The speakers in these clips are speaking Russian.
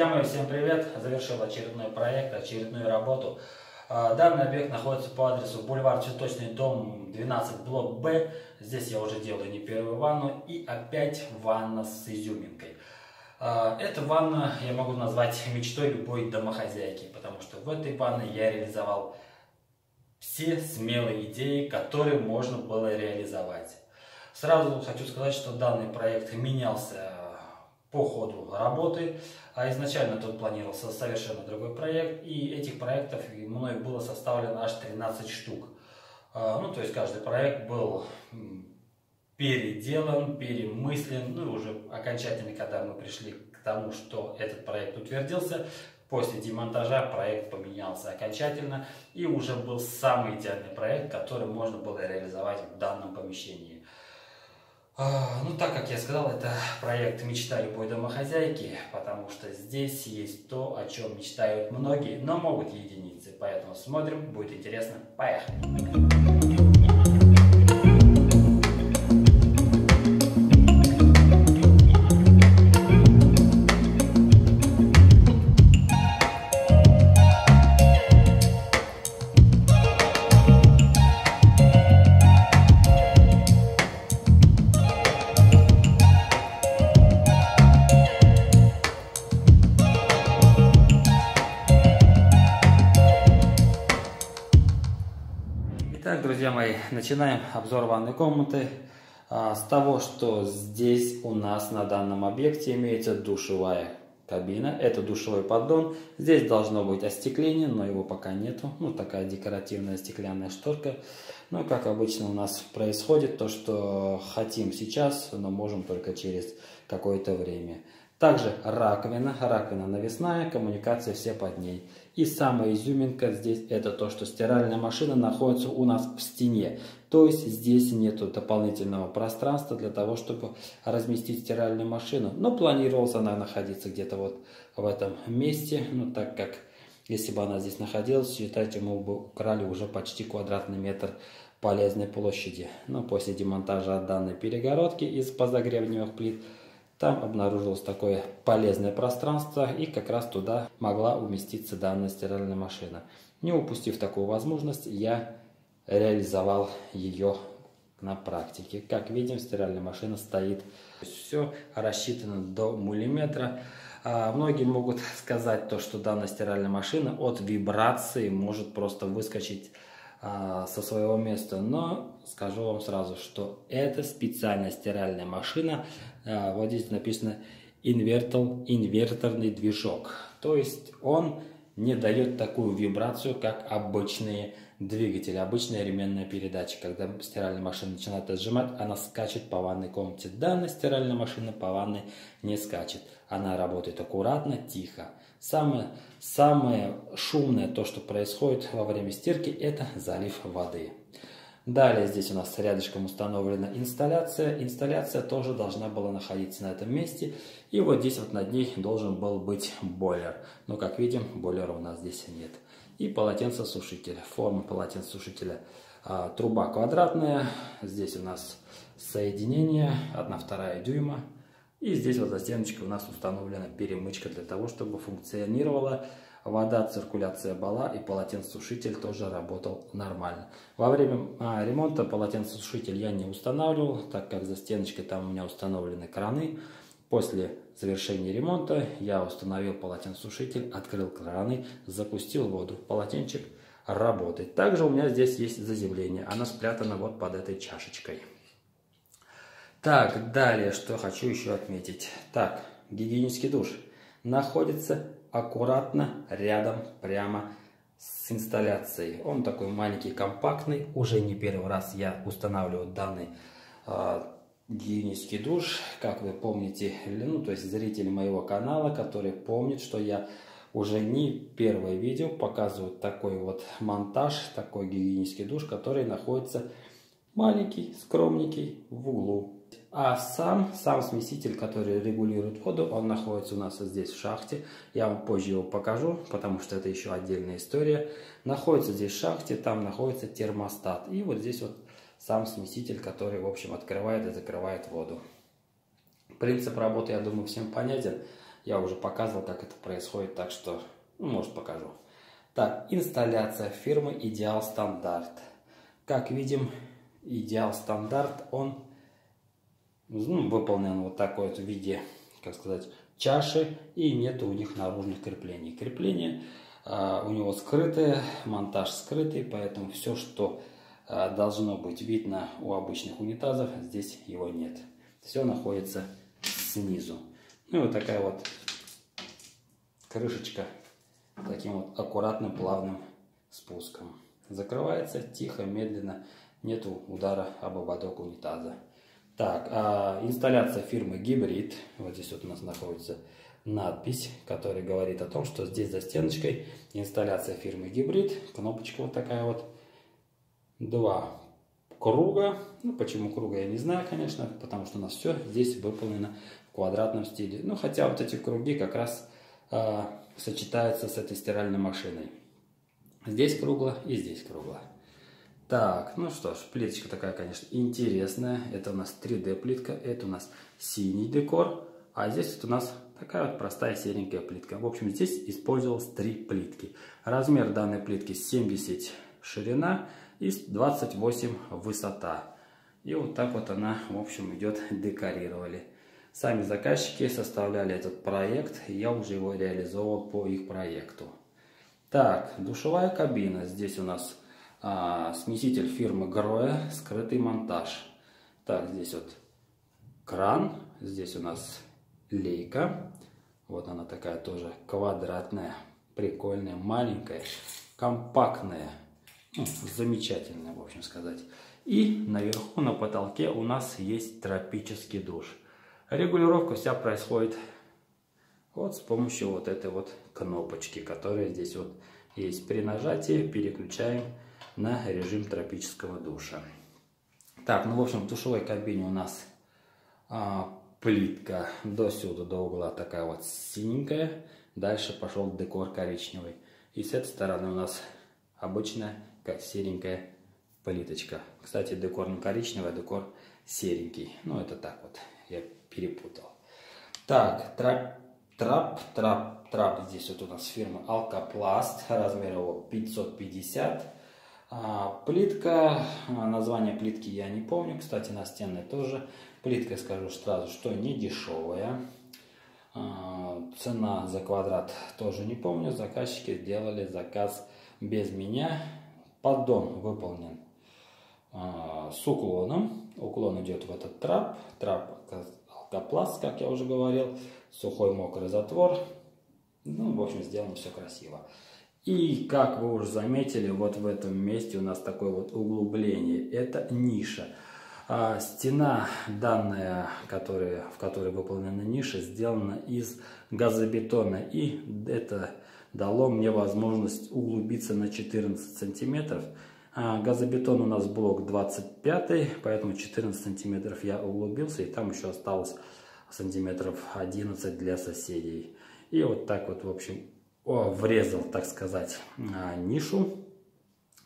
Друзья мои, всем привет! Завершил очередной проект, очередную работу. Данный объект находится по адресу бульвар Цветочный, дом 12, блок Б. Здесь я уже делаю не первую ванну. И опять ванна с изюминкой. Эту ванну я могу назвать мечтой любой домохозяйки, потому что в этой ванной я реализовал все смелые идеи, которые можно было реализовать. Сразу хочу сказать, что данный проект менялся по ходу работы, а изначально тут планировался совершенно другой проект, и этих проектов мной было составлено аж 13 штук. Ну, то есть каждый проект был переделан, перемыслен, ну и уже окончательно, когда мы пришли к тому, что этот проект утвердился, после демонтажа проект поменялся окончательно, и уже был самый идеальный проект, который можно было реализовать в данном помещении. Ну, так как я сказал, это проект «Мечта любой домохозяйки», потому что здесь есть то, о чем мечтают многие, но могут единицы. Поэтому смотрим, будет интересно. Поехали! Друзья мои, начинаем обзор ванной комнаты с того, что здесь у нас на данном объекте имеется душевая кабина. Это душевой поддон. Здесь должно быть остекление, но его пока нету. Ну, такая декоративная стеклянная шторка. Ну, как обычно у нас происходит, то, что хотим сейчас, но можем только через какое-то время. Также раковина. Раковина навесная, коммуникации все под ней. И самая изюминка здесь это то, что стиральная машина находится у нас в стене. То есть здесь нету дополнительного пространства для того, чтобы разместить стиральную машину. Но планировалась она находиться где-то вот в этом месте. Ну, так как если бы она здесь находилась, считайте, мы бы украли уже почти квадратный метр полезной площади. Но после демонтажа данной перегородки из позагребневых плит там обнаружилось такое полезное пространство, и как раз туда могла уместиться данная стиральная машина. Не упустив такую возможность, я реализовал ее на практике. Как видим, стиральная машина стоит. Все рассчитано до миллиметра. Многие могут сказать, то, что данная стиральная машина от вибрации может просто выскочить со своего места, но скажу вам сразу, что это специальная стиральная машина, вот здесь написано инверторный движок, то есть он не дает такую вибрацию, как обычные двигатели, обычная ременная передача, когда стиральная машина начинает отжимать, она скачет по ванной комнате. Данная стиральная машина по ванной не скачет, она работает аккуратно, тихо. Самое шумное, то, что происходит во время стирки, это залив воды. Далее здесь у нас рядышком установлена инсталляция. Инсталляция тоже должна была находиться на этом месте. И вот здесь вот над ней должен был быть бойлер. Но, как видим, бойлера у нас здесь нет. И полотенцесушитель. Форма полотенцесушителя. Труба квадратная. Здесь у нас соединение 1,2 дюйма. И здесь вот за стеночкой у нас установлена перемычка для того, чтобы функционировала вода, циркуляция была и полотенцесушитель тоже работал нормально. Во время ремонта полотенцесушитель я не устанавливал, так как за стеночкой там у меня установлены краны. После завершения ремонта я установил полотенцесушитель, открыл краны, запустил воду. Полотенчик работает. Также у меня здесь есть заземление, она спрятана вот под этой чашечкой. Так, далее, что хочу еще отметить. Так, гигиенический душ находится аккуратно рядом, прямо с инсталляцией. Он такой маленький, компактный. Уже не первый раз я устанавливаю данный гигиенический душ. Как вы помните, ну, то есть зрители моего канала, которые помнят, что я уже не первое видео показываю такой вот монтаж, такой гигиенический душ, который находится маленький, скромненький, в углу. А сам смеситель, который регулирует воду, он находится у нас здесь в шахте. Я вам позже его покажу, потому что это еще отдельная история. Находится здесь в шахте, там находится термостат. И вот здесь вот сам смеситель, который, в общем, открывает и закрывает воду. Принцип работы, я думаю, всем понятен. Я уже показывал, как это происходит, так что, ну, может, покажу. Так, инсталляция фирмы Ideal Standard. Как видим, Ideal Standard, он выполнен вот такой вот в виде, как сказать, чаши, и нет у них наружных креплений. Крепление у него скрытое, монтаж скрытый, поэтому все, что должно быть видно у обычных унитазов, здесь его нет. Все находится снизу. Ну и вот такая вот крышечка таким вот аккуратным плавным спуском. Закрывается тихо, медленно, нету удара об ободок унитаза. Так, инсталляция фирмы Geberit. Вот здесь вот у нас находится надпись, которая говорит о том, что здесь за стеночкой инсталляция фирмы Geberit. Кнопочка вот такая вот. Два круга. Ну, почему круга, я не знаю, конечно, потому что у нас все здесь выполнено в квадратном стиле. Ну, хотя вот эти круги как раз сочетаются с этой стиральной машиной. Здесь кругло и здесь кругло. Так, ну что ж, плиточка такая, конечно, интересная. Это у нас 3D плитка, это у нас синий декор, а здесь вот у нас такая вот простая серенькая плитка. В общем, здесь использовалось 3 плитки. Размер данной плитки 70 ширина и 28 высота. И вот так вот она, в общем, идет, декорировали. Сами заказчики составляли этот проект, и я уже его реализовал по их проекту. Так, душевая кабина. Здесь у нас смеситель фирмы Grohe, скрытый монтаж. Так, здесь вот кран, здесь у нас лейка, вот она такая тоже квадратная, прикольная, маленькая, компактная, ну, замечательная, в общем сказать. И наверху на потолке у нас есть тропический душ. Регулировка вся происходит вот с помощью вот этой вот кнопочки, которая здесь вот есть. При нажатии переключаем на режим тропического душа. Так, ну в общем, в душевой кабине у нас плитка до сюда, до угла такая вот синенькая. Дальше пошел декор коричневый. И с этой стороны у нас обычная, как серенькая плиточка. Кстати, декор не коричневый, а декор серенький. Ну это так вот, я перепутал. Так, трап. Здесь вот у нас фирма Алкопласт. Размер его 550. Плитка, название плитки я не помню, кстати, настенная тоже. Плитка, скажу сразу, что не дешевая. Цена за квадрат тоже не помню. Заказчики сделали заказ без меня. Поддон выполнен с уклоном. Уклон идет в этот трап. Трап Алкопласт, как я уже говорил. Сухой мокрый затвор. Ну, в общем, сделано все красиво. И, как вы уже заметили, вот в этом месте у нас такое вот углубление. Это ниша. Стена данная, в которой выполнена ниша, сделана из газобетона. И это дало мне возможность углубиться на 14 сантиметров. Газобетон у нас блок 25, поэтому 14 сантиметров я углубился. И там еще осталось сантиметров 11 для соседей. И вот так вот, в общем, врезал, так сказать, нишу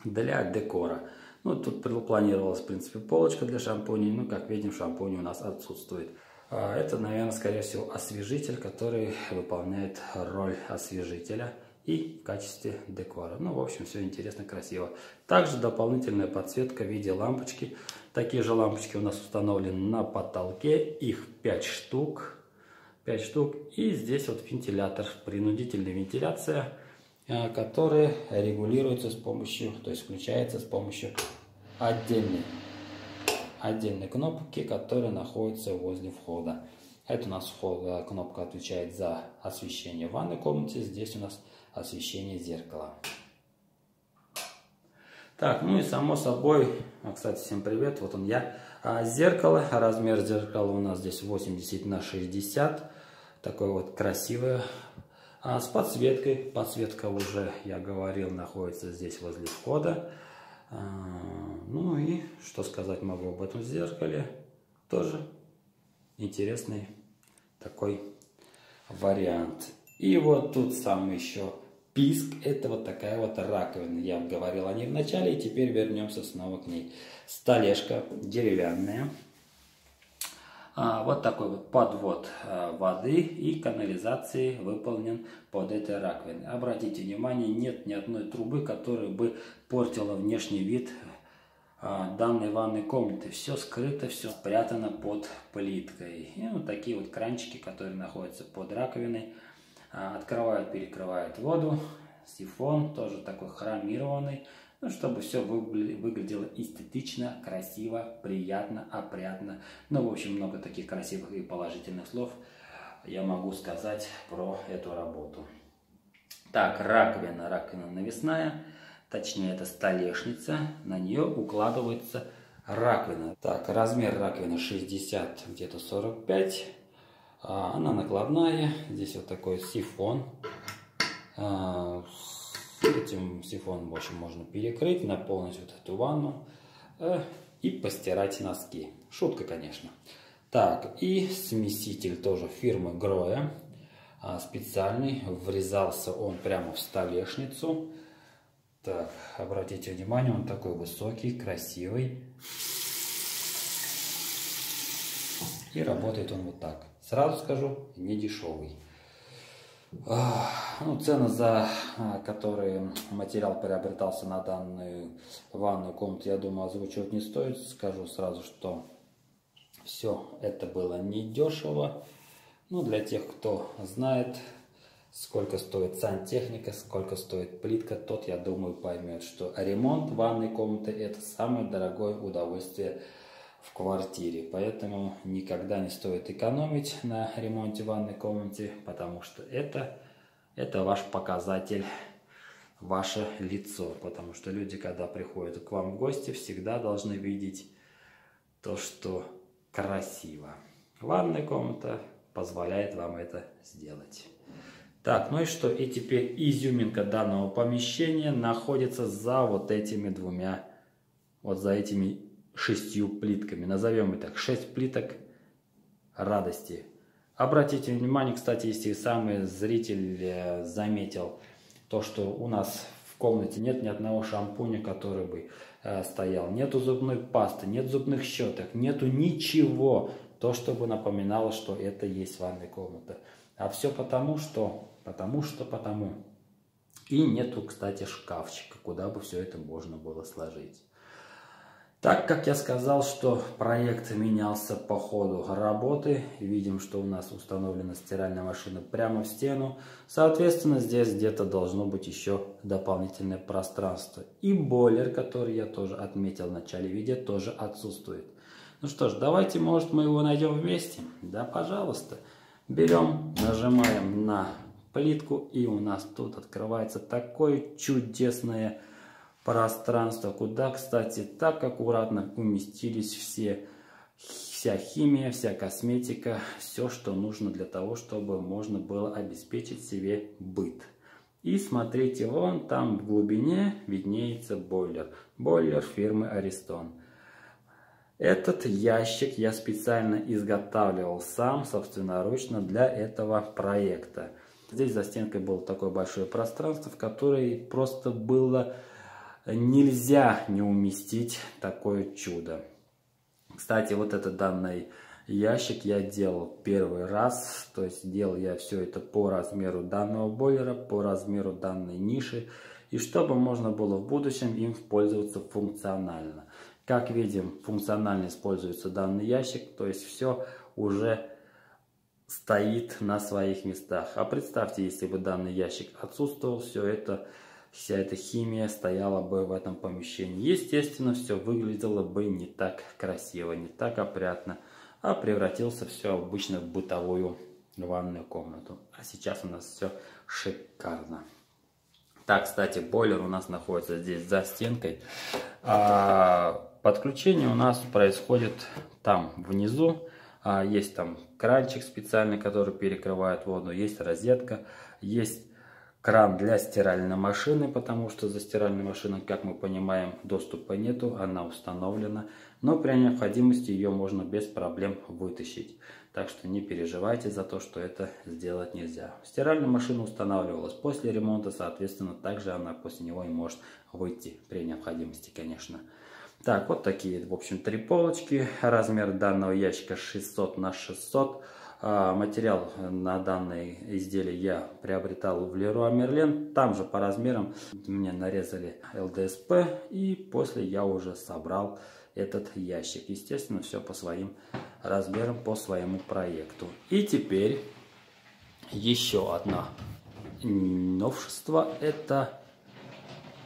для декора. Ну, тут планировалась, в принципе, полочка для шампуней. Ну, как видим, шампунь у нас отсутствует. Это, наверное, скорее всего, освежитель, который выполняет роль освежителя и в качестве декора. Ну, в общем, все интересно, красиво. Также дополнительная подсветка в виде лампочки. Такие же лампочки у нас установлены на потолке. Их 5 штук. 5 штук. И здесь вот вентилятор, принудительная вентиляция, которая регулируется с помощью, то есть включается с помощью отдельной кнопки, которая находится возле входа. Это у нас вход, кнопка отвечает за освещение в ванной комнате, здесь у нас освещение зеркала. Так, ну и само собой, кстати, всем привет, вот он я, зеркало, размер зеркала у нас здесь 80 на 60, такое вот красивое, с подсветкой. Подсветка, уже я говорил, находится здесь возле входа. Ну и что сказать могу об этом зеркале, тоже интересный такой вариант. И вот тут сам еще писк, это вот такая вот раковина. Я говорил о ней в начале, и теперь вернемся снова к ней. Столешка деревянная. Вот такой вот подвод воды и канализации выполнен под этой раковиной. Обратите внимание, нет ни одной трубы, которая бы портила внешний вид данной ванной комнаты. Все скрыто, все спрятано под плиткой. И вот такие вот кранчики, которые находятся под раковиной, открывают, перекрывают воду. Сифон тоже такой хромированный, ну, чтобы все выглядело эстетично, красиво, приятно, опрятно. Ну, в общем, много таких красивых и положительных слов я могу сказать про эту работу. Так, раковина, раковина навесная, точнее это столешница, на нее укладывается раковина. Так, размер раковины 60, где-то 45, она накладная, здесь вот такой сифон. Этим сифоном, в общем, можно перекрыть, наполнить вот эту ванну и постирать носки. Шутка, конечно. Так, и смеситель тоже фирмы Grohe, специальный. Врезался он прямо в столешницу. Так, обратите внимание, он такой высокий, красивый. И работает он вот так. Сразу скажу, не дешевый. Ну, цены, за которые материал приобретался на данную ванную комнату, я думаю, озвучивать не стоит. Скажу сразу, что все это было недешево. Ну, для тех, кто знает, сколько стоит сантехника, сколько стоит плитка, тот, я думаю, поймет, что ремонт ванной комнаты — это самое дорогое удовольствие в квартире, поэтому никогда не стоит экономить на ремонте ванной комнаты, потому что это ваш показатель, ваше лицо, потому что люди, когда приходят к вам в гости, всегда должны видеть то, что красиво. Ванная комната позволяет вам это сделать. Так, ну и что, и теперь изюминка данного помещения находится за вот этими двумя, вот за этими 6 плитками, назовем и так, 6 плиток радости. Обратите внимание, кстати, если сам зритель заметил, то что у нас в комнате нет ни одного шампуня, который бы стоял, нету зубной пасты, нет зубных щеток, нету ничего, то чтобы напоминало, что это есть ванная комната. А все потому что. И нету, кстати, шкафчика, куда бы все это можно было сложить. Так как я сказал, что проект менялся по ходу работы, видим, что у нас установлена стиральная машина прямо в стену, соответственно, здесь где-то должно быть еще дополнительное пространство. И бойлер, который я тоже отметил в начале видео, тоже отсутствует. Ну что ж, давайте, может, мы его найдем вместе? Да, пожалуйста. Берем, нажимаем на плитку, и у нас тут открывается такое чудесное пространство, куда, кстати, так аккуратно уместились вся химия, вся косметика, все, что нужно для того, чтобы можно было обеспечить себе быт. И смотрите, вон там в глубине виднеется бойлер. Бойлер фирмы Ariston. Этот ящик я специально изготавливал сам, собственноручно, для этого проекта. Здесь за стенкой было такое большое пространство, в которое просто было... нельзя не уместить такое чудо. Кстати, вот этот данный ящик я делал первый раз. То есть делал я все это по размеру данного бойлера, по размеру данной ниши. И чтобы можно было в будущем им пользоваться функционально. Как видим, функционально используется данный ящик. То есть все уже стоит на своих местах. А представьте, если бы данный ящик отсутствовал, вся эта химия стояла бы в этом помещении. Естественно, все выглядело бы не так красиво, не так опрятно, а превратился все обычно в бытовую ванную комнату. А сейчас у нас все шикарно. Так, кстати, бойлер у нас находится здесь за стенкой. Подключение у нас происходит там внизу. Есть там кранчик специальный, который перекрывает воду, есть розетка, есть кран для стиральной машины, потому что за стиральной машиной, как мы понимаем, доступа нету, она установлена. Но при необходимости ее можно без проблем вытащить. Так что не переживайте за то, что это сделать нельзя. Стиральная машина устанавливалась после ремонта, соответственно, также она после него и может выйти при необходимости, конечно. Так, вот такие, в общем, три полочки. Размер данного ящика 600 на 600. Материал на данное изделие я приобретал в Леруа Мерлен. Там же по размерам мне нарезали ЛДСП. И после я уже собрал этот ящик. Естественно, все по своим размерам, по своему проекту. И теперь еще одно новшество. Это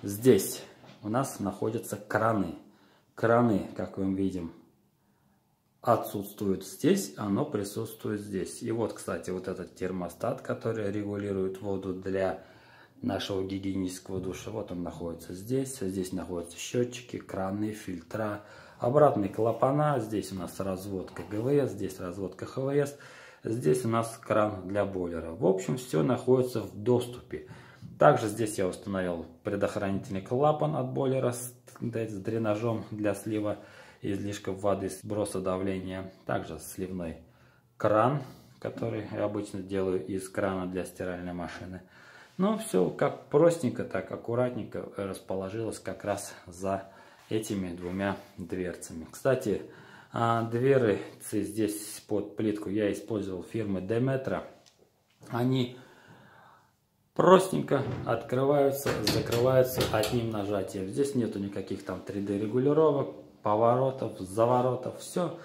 здесь у нас находятся краны. Краны, как мы видим, отсутствуют здесь, оно присутствует здесь. И вот, кстати, вот этот термостат, который регулирует воду для нашего гигиенического душа, вот он находится здесь. Здесь находятся счетчики, краны, фильтра, обратные клапана. Здесь у нас разводка ГВС, здесь разводка ХВС, здесь у нас кран для бойлера. В общем, все находится в доступе. Также здесь я установил предохранительный клапан от бойлера с дренажом для слива излишков воды, сброса давления. Также сливной кран, который я обычно делаю из крана для стиральной машины. Но все как простенько, так аккуратненько расположилось как раз за этими двумя дверцами. Кстати, дверцы здесь под плитку я использовал фирмы Demetra. Они простенько открываются, закрываются одним нажатием. Здесь нету никаких там 3D регулировок, поворотов, заворотов. Все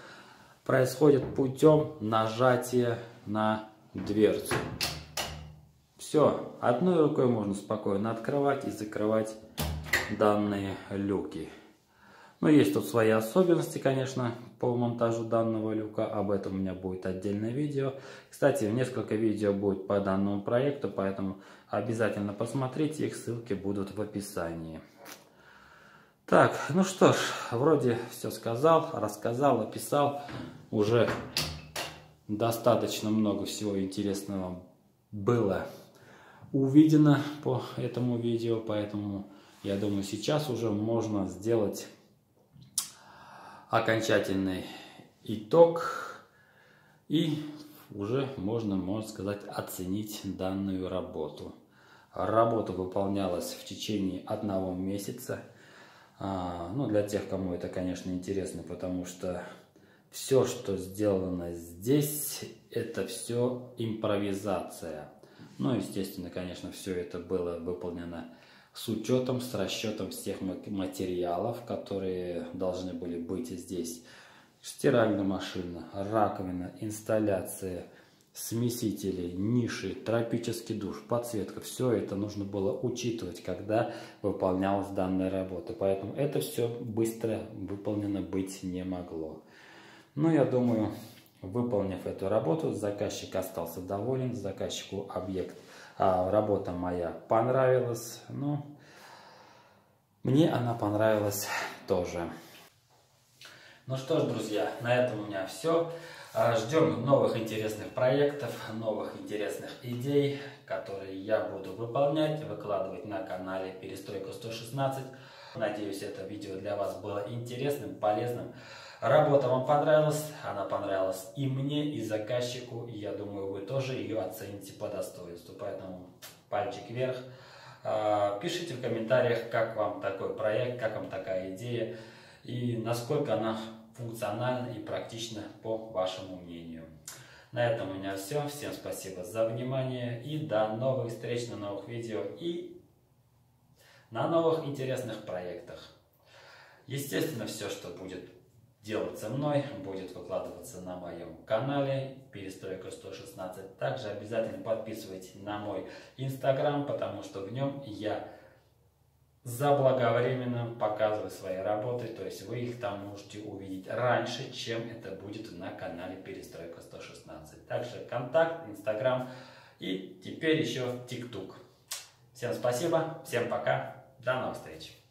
происходит путем нажатия на дверцу. Все, одной рукой можно спокойно открывать и закрывать данные люки. Но есть тут свои особенности, конечно, по монтажу данного люка. Об этом у меня будет отдельное видео. Кстати, несколько видео будет по данному проекту, поэтому обязательно посмотрите. Их ссылки будут в описании. Так, ну что ж, вроде все сказал, рассказал, описал. Уже достаточно много всего интересного было увидено по этому видео. Поэтому, я думаю, сейчас уже можно сделать окончательный итог, и уже можно, можно сказать, оценить данную работу. Работа выполнялась в течение 1 месяца. Ну, для тех, кому это, конечно, интересно, потому что все, что сделано здесь, это все импровизация. Ну, естественно, конечно, все это было выполнено с учетом, с расчетом всех материалов, которые должны были быть здесь. Стиральная машина, раковина, инсталляция, смесители, ниши, тропический душ, подсветка. Все это нужно было учитывать, когда выполнялась данная работа. Поэтому это все быстро выполнено быть не могло. Но я думаю, выполнив эту работу, заказчик остался доволен, заказчику объект. Работа моя понравилась, но мне она понравилась тоже. Ну что ж, друзья, на этом у меня все. Ждем новых интересных проектов, новых интересных идей, которые я буду выполнять, выкладывать на канале Перестройка 116. Надеюсь, это видео для вас было интересным, полезным. Работа вам понравилась, она понравилась и мне, и заказчику. Я думаю, вы тоже ее оцените по достоинству. Поэтому пальчик вверх. Пишите в комментариях, как вам такой проект, как вам такая идея. И насколько она функциональна и практична, по вашему мнению. На этом у меня все. Всем спасибо за внимание. И до новых встреч на новых видео и на новых интересных проектах. Естественно, все, что будет делаться мной, будет выкладываться на моем канале Перестройка 116. Также обязательно подписывайтесь на мой инстаграм, потому что в нем я заблаговременно показываю свои работы. То есть вы их там можете увидеть раньше, чем это будет на канале Перестройка 116. Также контакт, инстаграм и теперь еще тикток. Всем спасибо, всем пока, до новых встреч!